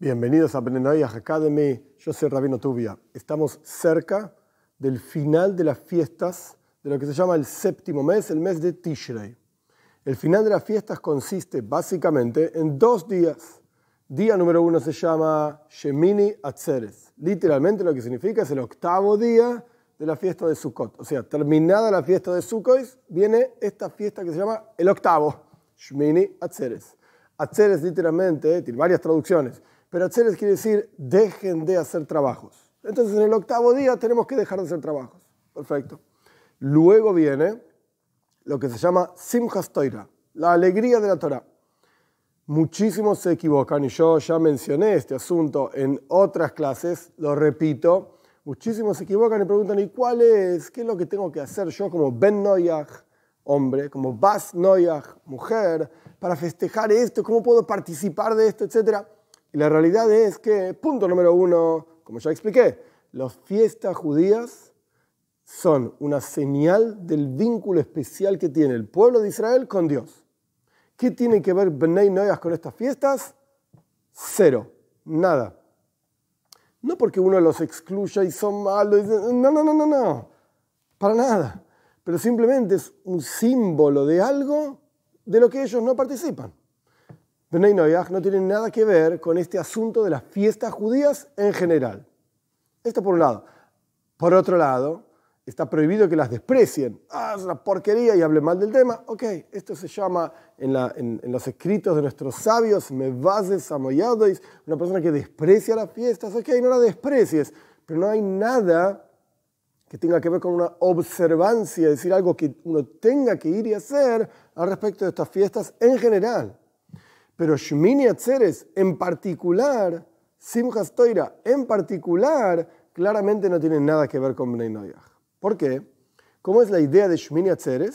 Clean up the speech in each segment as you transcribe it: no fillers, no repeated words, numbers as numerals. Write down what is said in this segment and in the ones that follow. Bienvenidos a Bnei Noaj Academy, yo soy Rabino Tubia. Estamos cerca del final de las fiestas de lo que se llama el séptimo mes, el mes de Tishrei. El final de las fiestas consiste básicamente en 2 días. Día número 1 se llama Shemini Atzeret. Literalmente lo que significa es el 8º día de la fiesta de Sukkot. O sea, terminada la fiesta de Sukkot, viene esta fiesta que se llama el 8º, Shemini Atzeret. Atzeret literalmente, tiene varias traducciones, pero Atzeret quiere decir dejen de hacer trabajos. Entonces en el 8º día tenemos que dejar de hacer trabajos. Perfecto. Luego viene lo que se llama Simjat Torá, la alegría de la Torá. Muchísimos se equivocan, y yo ya mencioné este asunto en otras clases, lo repito. Muchísimos se equivocan y preguntan, ¿y cuál es? ¿Qué es lo que tengo que hacer yo como Ben Noaj, hombre, como Bas Noaj, mujer, para festejar esto? ¿Cómo puedo participar de esto? Etcétera. Y la realidad es que, punto número 1, como ya expliqué, las fiestas judías son una señal del vínculo especial que tiene el pueblo de Israel con Dios. ¿Qué tiene que ver Bnei Noaj con estas fiestas? Cero, nada. No porque uno los excluya y son malos, no, para nada. Pero simplemente es un símbolo de algo de lo que ellos no participan. Bnei Noaj no tiene nada que ver con este asunto de las fiestas judías en general. Esto por un lado. Por otro lado, está prohibido que las desprecien. Ah, es una porquería y hable mal del tema. Ok, esto se llama en los escritos de nuestros sabios, Mevasser Tzedek, una persona que desprecia las fiestas. Ok, no la desprecies, pero no hay nada que tenga que ver con una observancia, es decir, algo que uno tenga que ir y hacer al respecto de estas fiestas en general. Pero Shemini Atzeret en particular, Simjat Torá en particular, claramente no tiene nada que ver con Bnei Noaj. ¿Por qué? ¿Cómo es la idea de Shemini Atzeret?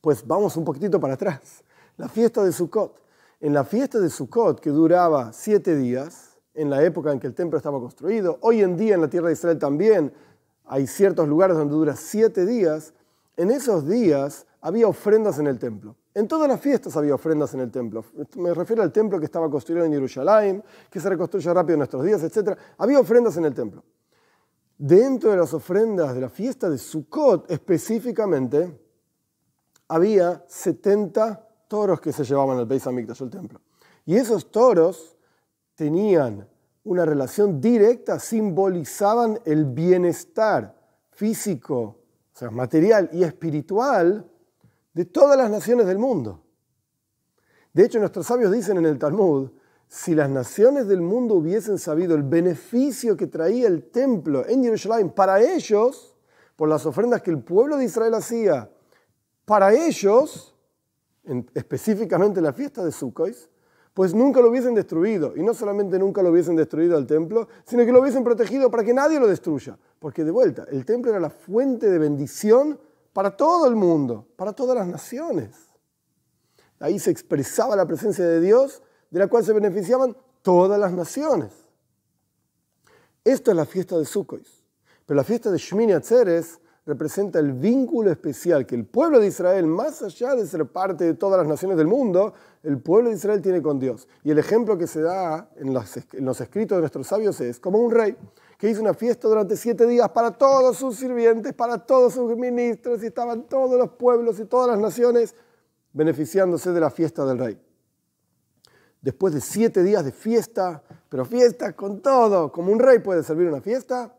Pues vamos un poquitito para atrás. La fiesta de Sukkot. En la fiesta de Sukkot, que duraba 7 días, en la época en que el templo estaba construido, hoy en día en la tierra de Israel también hay ciertos lugares donde dura 7 días, en esos días había ofrendas en el templo. En todas las fiestas había ofrendas en el templo. Me refiero al templo que estaba construido en Yerushalayim, que se reconstruye rápido en nuestros días, etc. Había ofrendas en el templo. Dentro de las ofrendas de la fiesta de Sukkot específicamente, había 70 toros que se llevaban al Beit HaMikdash, al templo. Y esos toros tenían una relación directa, simbolizaban el bienestar físico, o sea, material y espiritual de todas las naciones del mundo. De hecho, nuestros sabios dicen en el Talmud, si las naciones del mundo hubiesen sabido el beneficio que traía el templo en Yerushalayim para ellos, por las ofrendas que el pueblo de Israel hacía, para ellos, específicamente la fiesta de Sukkot, pues nunca lo hubiesen destruido. Y no solamente nunca lo hubiesen destruido al templo, sino que lo hubiesen protegido para que nadie lo destruya. Porque de vuelta, el templo era la fuente de bendición para todo el mundo, para todas las naciones. Ahí se expresaba la presencia de Dios, de la cual se beneficiaban todas las naciones. Esto es la fiesta de Sukkot. Pero la fiesta de Shemini Atzeret representa el vínculo especial que el pueblo de Israel, más allá de ser parte de todas las naciones del mundo, el pueblo de Israel tiene con Dios. Y el ejemplo que se da en los escritos de nuestros sabios es como un rey que hizo una fiesta durante 7 días para todos sus sirvientes, para todos sus ministros, y estaban todos los pueblos y todas las naciones beneficiándose de la fiesta del rey. Después de 7 días de fiesta, pero fiesta con todo, como un rey puede servir una fiesta,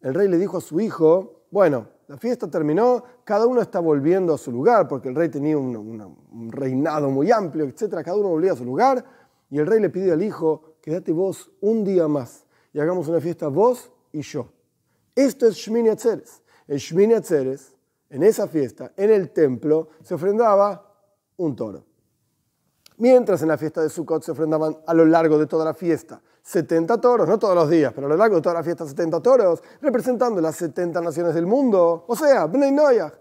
el rey le dijo a su hijo, bueno, la fiesta terminó, cada uno está volviendo a su lugar, porque el rey tenía un reinado muy amplio, etc. Cada uno volvía a su lugar, y el rey le pidió al hijo, quédate vos un día más, y hagamos una fiesta vos y yo. Esto es Shemini Atzeret. En Shemini Atzeret, en esa fiesta, en el templo, se ofrendaba un toro. Mientras en la fiesta de Sukkot se ofrendaban a lo largo de toda la fiesta 70 toros, no todos los días, pero a lo largo de toda la fiesta 70 toros, representando las 70 naciones del mundo, o sea, Bnei Noaj.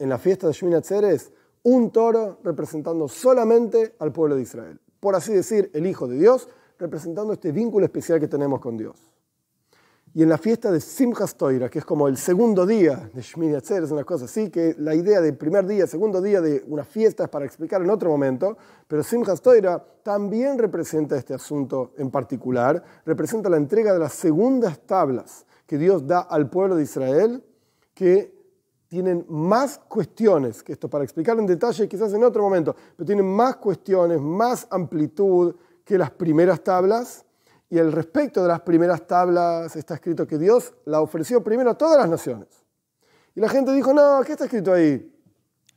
En la fiesta de Shemini Atzeret, un toro representando solamente al pueblo de Israel. Por así decir, el Hijo de Dios, representando este vínculo especial que tenemos con Dios. Y en la fiesta de Simjat Torá, que es como el segundo día de Shemini Atzeret, es una cosa así, que la idea del primer día, segundo día de unas fiestas para explicar en otro momento, pero Simjat Torá también representa este asunto en particular, representa la entrega de las segundas tablas que Dios da al pueblo de Israel, que tienen más cuestiones, que esto para explicar en detalle quizás en otro momento, pero tienen más cuestiones, más amplitud que las primeras tablas. Y al respecto de las primeras tablas está escrito que Dios la ofreció primero a todas las naciones. Y la gente dijo, no, ¿qué está escrito ahí?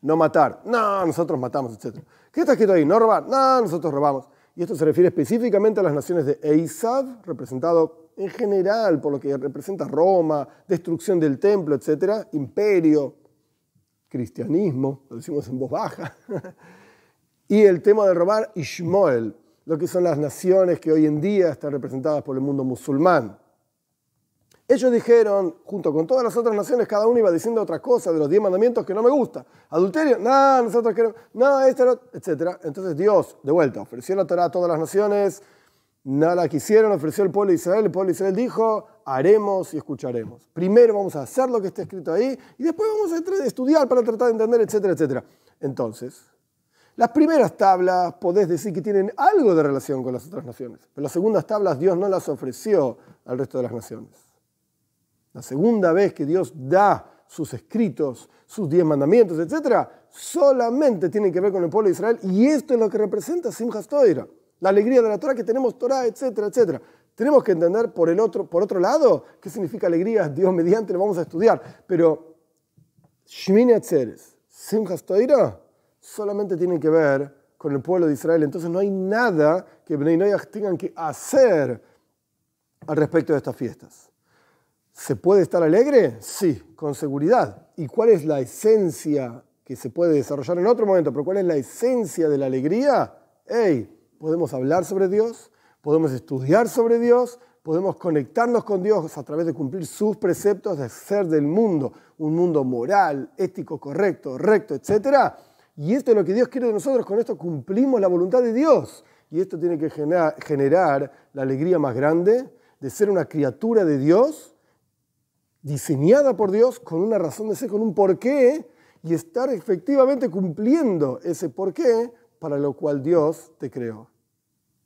No matar. No, nosotros matamos, etc. ¿Qué está escrito ahí? No robar. No, nosotros robamos. Y esto se refiere específicamente a las naciones de Eisab, representado en general por lo que representa Roma, destrucción del templo, etc. Imperio, cristianismo, lo decimos en voz baja. Y el tema de robar, Ishmael, lo que son las naciones que hoy en día están representadas por el mundo musulmán. Ellos dijeron, junto con todas las otras naciones, cada uno iba diciendo otra cosa de los 10 mandamientos que no me gusta. Adulterio, no, nosotros queremos, no, esto, etc. Entonces Dios, de vuelta, ofreció la Torá a todas las naciones, no la quisieron, ofreció al pueblo de Israel, el pueblo de Israel dijo, haremos y escucharemos. Primero vamos a hacer lo que está escrito ahí, y después vamos a estudiar para tratar de entender, etc. etc. Entonces, las primeras tablas podés decir que tienen algo de relación con las otras naciones, pero las segundas tablas Dios no las ofreció al resto de las naciones. La segunda vez que Dios da sus escritos, sus 10 mandamientos, etc., solamente tienen que ver con el pueblo de Israel, y esto es lo que representa Simjat Torá, la alegría de la Torá, que tenemos Torá, etc., etc. Tenemos que entender por otro lado qué significa alegría, Dios mediante, lo vamos a estudiar, pero Shemini Atzeret, Simjat Torá, solamente tienen que ver con el pueblo de Israel. Entonces no hay nada que Bnei Noaj tengan que hacer al respecto de estas fiestas. ¿Se puede estar alegre? Sí, con seguridad. ¿Y cuál es la esencia que se puede desarrollar en otro momento? Pero ¿cuál es la esencia de la alegría? ¡Ey! Podemos hablar sobre Dios, podemos estudiar sobre Dios, podemos conectarnos con Dios a través de cumplir sus preceptos, de hacer del mundo un mundo moral, ético, correcto, recto, etc. Y esto es lo que Dios quiere de nosotros, con esto cumplimos la voluntad de Dios. Y esto tiene que generar la alegría más grande de ser una criatura de Dios, diseñada por Dios, con una razón de ser, con un porqué, y estar efectivamente cumpliendo ese porqué para lo cual Dios te creó.